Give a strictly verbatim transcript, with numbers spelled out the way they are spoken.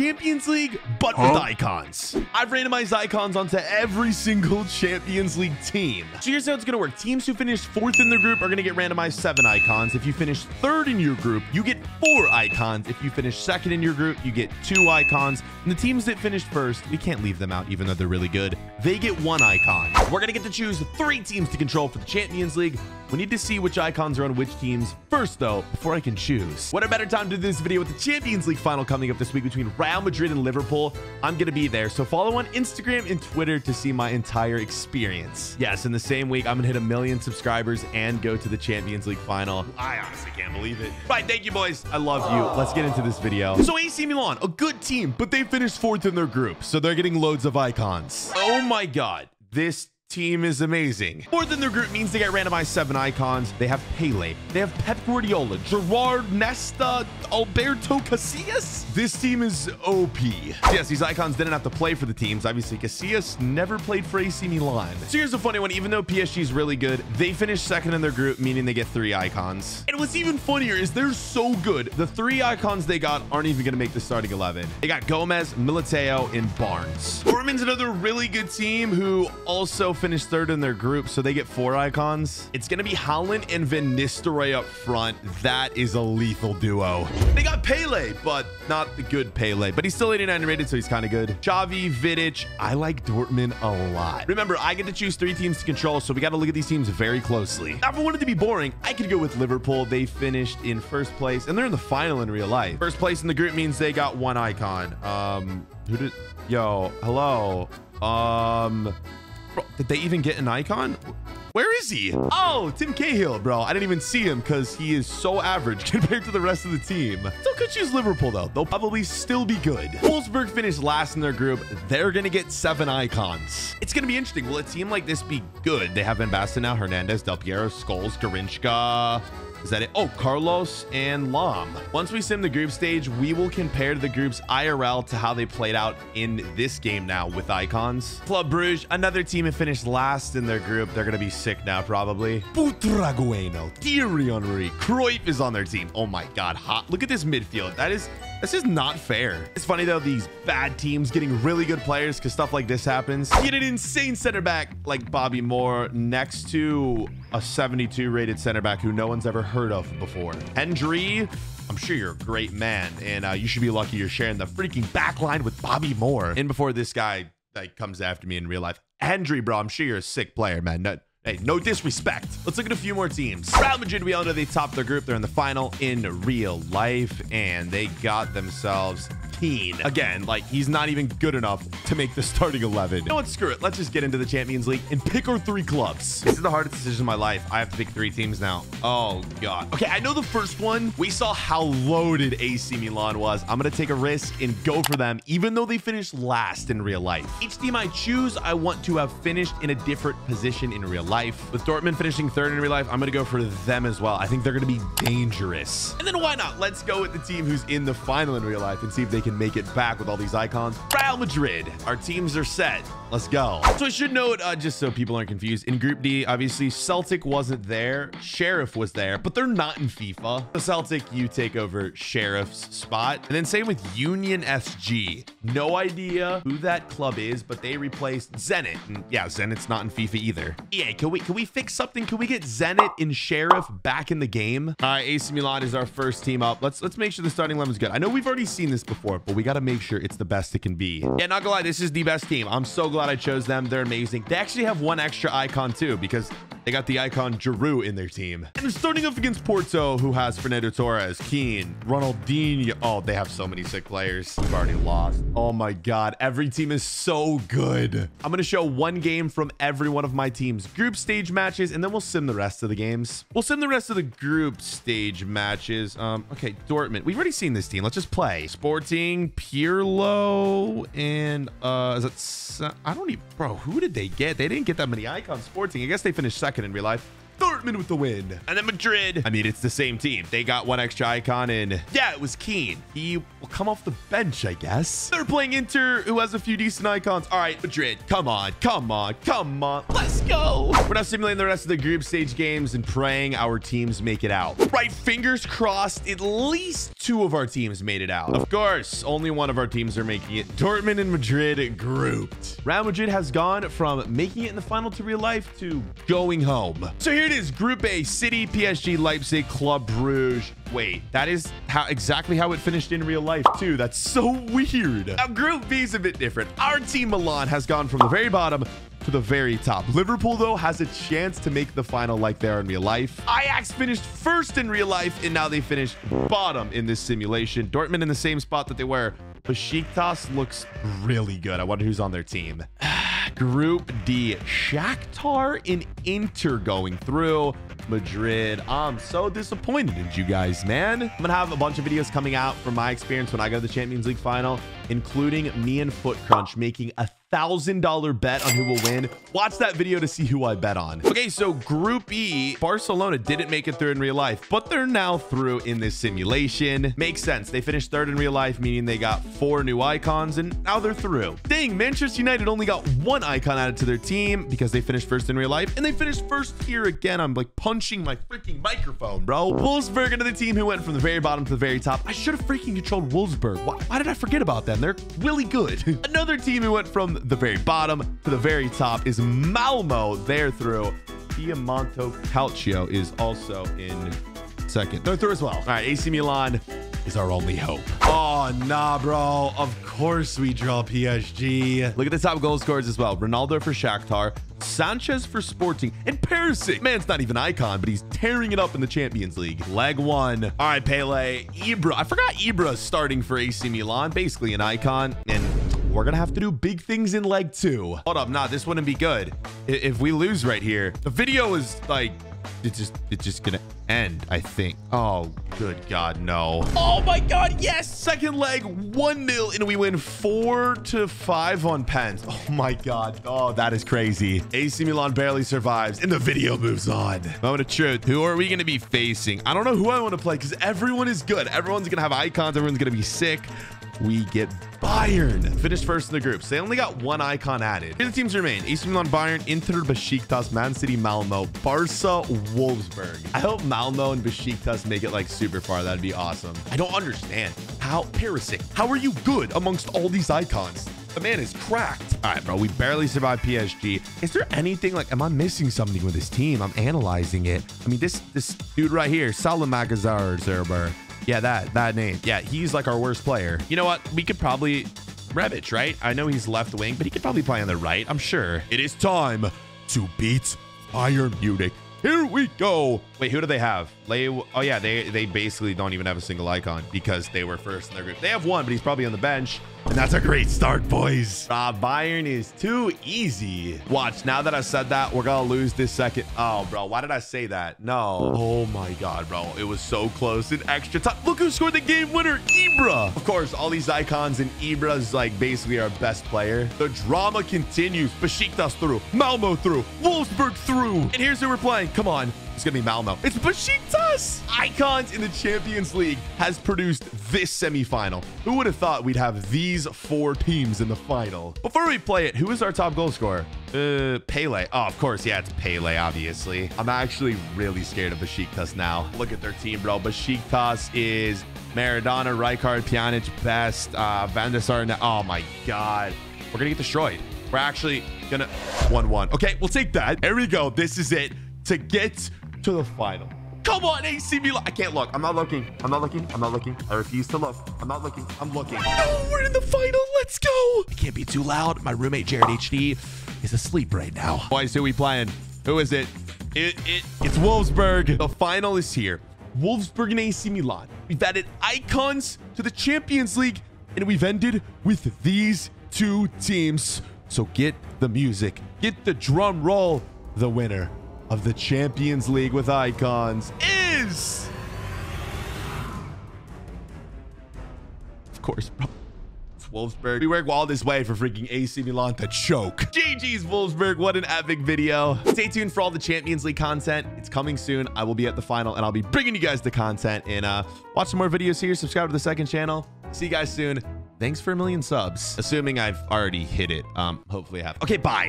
Champions League, but huh? with icons. I've randomized icons onto every single Champions League team. So here's how it's going to work. Teams who finish fourth in their group are going to get randomized seven icons. If you finish third in your group, you get four icons. If you finish second in your group, you get two icons. And the teams that finished first, we can't leave them out even though they're really good. They get one icon. We're going to get to choose three teams to control for the Champions League. We need to see which icons are on which teams first, though, before I can choose. What a better time to do this video with the Champions League final coming up this week between Real Madrid and Liverpool. I'm going to be there, so follow on Instagram and Twitter to see my entire experience. Yes, in the same week, I'm going to hit a million subscribers and go to the Champions League final. I honestly can't believe it. Right, thank you, boys. I love you. Let's get into this video. So A C Milan, a good team, but they finished fourth in their group, so they're getting loads of icons. Oh my God, this team is amazing. Fourth in their group means they get randomized seven icons. They have Pele, they have Pep Guardiola, Gerard, Nesta, Alberto Casillas. This team is O P. Yes, these icons didn't have to play for the teams. Obviously, Casillas never played for A C Milan. So here's a funny one. Even though P S G is really good, they finished second in their group, meaning they get three icons. And what's even funnier is they're so good, the three icons they got aren't even going to make the starting eleven. They got Gomez, Militao, and Barnes. Dortmund's another really good team who also finished third in their group, so they get four icons. It's gonna be Haaland and Van Nistelrooy up front. That is a lethal duo. They got Pele, but not the good Pele, but he's still eighty-nine rated, so he's kind of good. Xavi, Vidic. I like Dortmund a lot. Remember, I get to choose three teams to control, so we got to look at these teams very closely. Now, if I wanted to be boring, I could go with Liverpool. They finished in first place, and they're in the final in real life. First place in the group means they got one icon. Um, who did? Yo, hello. Um. Bro, did they even get an icon? Where is he? Oh, Tim Cahill, bro. I didn't even see him because he is so average compared to the rest of the team. Still could choose Liverpool, though. They'll probably still be good. Wolfsburg finished last in their group. They're going to get seven icons. It's going to be interesting. Will a team like this be good? They have Van Basten now, Hernandez, Del Piero, Scholes, Goretzka. Is that it? Oh, Carlos and Lam. Once we sim the group stage, we will compare the groups I R L to how they played out in this game now with icons. Club Brugge, another team that finished last in their group. They're going to be sick now, probably. Butragueno, Thierry Henry, Cruyff is on their team. Oh my God, hot. Look at this midfield. That is... This is not fair. It's funny though, these bad teams getting really good players because stuff like this happens. You get an insane center back like Bobby Moore next to a seventy-two rated center back who no one's ever heard of before. Hendry, I'm sure you're a great man and uh, you should be lucky you're sharing the freaking back line with Bobby Moore. And before this guy like comes after me in real life, Hendry, bro, I'm sure you're a sick player, man. No, hey, no disrespect. Let's look at a few more teams. Real Madrid, we all know they topped their group. They're in the final in real life, and they got themselves Keane. Again, like, he's not even good enough to make the starting eleven. You know what? Screw it. Let's just get into the Champions League and pick our three clubs. This is the hardest decision of my life. I have to pick three teams now. Oh, God. Okay, I know the first one. We saw how loaded A C Milan was. I'm going to take a risk and go for them, even though they finished last in real life. Each team I choose, I want to have finished in a different position in real life. Life. With Dortmund finishing third in real life, I'm going to go for them as well. I think they're going to be dangerous. And then why not? Let's go with the team who's in the final in real life and see if they can make it back with all these icons. Real Madrid. Our teams are set. Let's go. So I should note, uh, just so people aren't confused, in Group D, obviously, Celtic wasn't there. Sheriff was there, but they're not in FIFA. So Celtic, you take over Sheriff's spot. And then same with Union S G. No idea who that club is, but they replaced Zenit. And yeah, Zenit's not in FIFA either. E A, can we, can we fix something? Can we get Zenit and Sheriff back in the game? All right, A C Milan is our first team up. Let's, let's make sure the starting eleven is good. I know we've already seen this before, but we got to make sure it's the best it can be. Yeah, not gonna lie, this is the best team. I'm so glad I chose them. They're amazing. They actually have one extra icon too because they got the icon Giroud in their team. And they're starting up against Porto, who has Fernando Torres, Keane, Ronaldinho. Oh, they have so many sick players. We've already lost. Oh my God. Every team is so good. I'm going to show one game from every one of my team's group stage matches, and then we'll sim the rest of the games. We'll sim the rest of the group stage matches. Um, okay, Dortmund. We've already seen this team. Let's just play. Sporting, Pirlo, and uh, is that... I don't even... Bro, who did they get? They didn't get that many icons. Sporting. I guess they finished second in real life. Dortmund with the win. And then Madrid, I mean, it's the same team. They got one extra icon in. Yeah, it was Keane. He will come off the bench, I guess. They're playing Inter, who has a few decent icons. All right, Madrid, come on, come on, come on. Let's go. We're now simulating the rest of the group stage games and praying our teams make it out. Right, fingers crossed, at least two of our teams made it out. Of course, only one of our teams are making it. Dortmund and Madrid grouped. Real Madrid has gone from making it in the final to real life to going home. So here it is, Group A, City, P S G, Leipzig, Club Brugge. Wait, that is how exactly how it finished in real life too. That's so weird. Now, Group B is a bit different. Our team Milan has gone from the very bottom to the very top. Liverpool, though, has a chance to make the final like they are in real life. Ajax finished first in real life, and now they finished bottom in this simulation. Dortmund in the same spot that they were. Besiktas looks really good. I wonder who's on their team. Group D, Shakhtar and Inter going through. Madrid, I'm so disappointed in you guys, man. I'm gonna have a bunch of videos coming out from my experience when I go to the Champions League final, including me and Foot Crunch making a thousand dollar bet on who will win. Watch that video to see who I bet on. Okay, so Group E, Barcelona didn't make it through in real life, but they're now through in this simulation. Makes sense. They finished third in real life, meaning they got four new icons, and now they're through. Dang, Manchester United only got one icon added to their team because they finished first in real life, and they finished first here again. I'm like punching my freaking microphone, bro. Wolfsburg into the team who went from the very bottom to the very top. I should have freaking controlled Wolfsburg. Why, why did I forget about them? They're really good. Another team who went from the very bottom to the very top is Malmo. They're through. Piemonte Calcio is also in second. They're through as well. All right, A C Milan is our only hope. Oh, nah, bro. Of course we draw P S G. Look at the top goal scorers as well. Ronaldo for Shakhtar, Sanchez for Sporting, and Perisic. Man's not even icon, but he's tearing it up in the Champions League. Leg one. All right, Pele. Ibra. I forgot Ibra starting for A C Milan. Basically an icon. And we're gonna have to do big things in leg two. Hold up, nah, this wouldn't be good if we lose right here. The video is like, it's just, it's just gonna end, I think. Oh, good God, no. Oh my God, yes. Second leg, one nil, and we win four to five on pens. Oh my God. Oh, that is crazy. A C Milan barely survives, and the video moves on. Moment of truth. Who are we gonna be facing? I don't know who I wanna play, because everyone is good. Everyone's gonna have icons, everyone's gonna be sick. We get Bayern. Finished first in the group. So they only got one icon added. Here the teams remain. A C Milan, Bayern, Inter, Besiktas, Man City, Malmo, Barca, Wolfsburg. I hope Malmo and Besiktas make it like super far. That'd be awesome. I don't understand how Perisic, how are you good amongst all these icons? The man is cracked. All right, bro, we barely survived P S G. Is there anything like, am I missing something with this team? I'm analyzing it. I mean, this this dude right here, Salamagazar Zerber. Yeah, that that name. Yeah, he's like our worst player. You know what? We could probably Rebic, right? I know he's left wing, but he could probably play on the right, I'm sure. It is time to beat Bayern Munich. Here we go. Wait, who do they have? They, oh yeah, they they basically don't even have a single icon because they were first in their group. They have one, but he's probably on the bench. And that's a great start, boys. Ah, uh, Bayern is too easy. Watch, now that I said that, we're gonna lose this second. Oh, bro, why did I say that? No. Oh my God, bro, it was so close in extra time. Look who scored the game winner, Ibra. Of course, all these icons, and Ibra's like basically our best player. The drama continues. Besiktas through, Malmo through, Wolfsburg through, and here's who we're playing. Come on. It's gonna be Malmo. It's Besiktas. Icons in the Champions League has produced this semifinal. Who would have thought we'd have these four teams in the final? Before we play it, who is our top goal scorer? Uh, Pele. Oh, of course. Yeah, it's Pele, obviously. I'm actually really scared of Besiktas now. Look at their team, bro. Besiktas is Maradona, Rijkaard, Pjanic, Best, uh, Van Nistelrooy. Oh my God. We're gonna get destroyed. We're actually gonna one one. Okay, we'll take that. There we go. This is it to get to the final. Come on, A C Milan. I can't look. I'm not looking. I'm not looking. I'm not looking. I refuse to look. I'm not looking. I'm looking. Oh, we're in the final. Let's go. I can't be too loud. My roommate, Jared H D, is asleep right now. Boys, who are we playing? Who is it? It, it? It's Wolfsburg. The final is here. Wolfsburg and A C Milan. We've added icons to the Champions League, and we've ended with these two teams. So get the music. Get the drum roll. The winner of the Champions League with icons is, of course, bro, it's Wolfsburg. We work all this way for freaking A C Milan to choke. G G's Wolfsburg. What an epic video. Stay tuned for all the Champions League content. It's coming soon. I will be at the final and I'll be bringing you guys the content. And uh, watch some more videos here. Subscribe to the second channel. See you guys soon. Thanks for a million subs. Assuming I've already hit it. Um, hopefully I have. Okay, bye.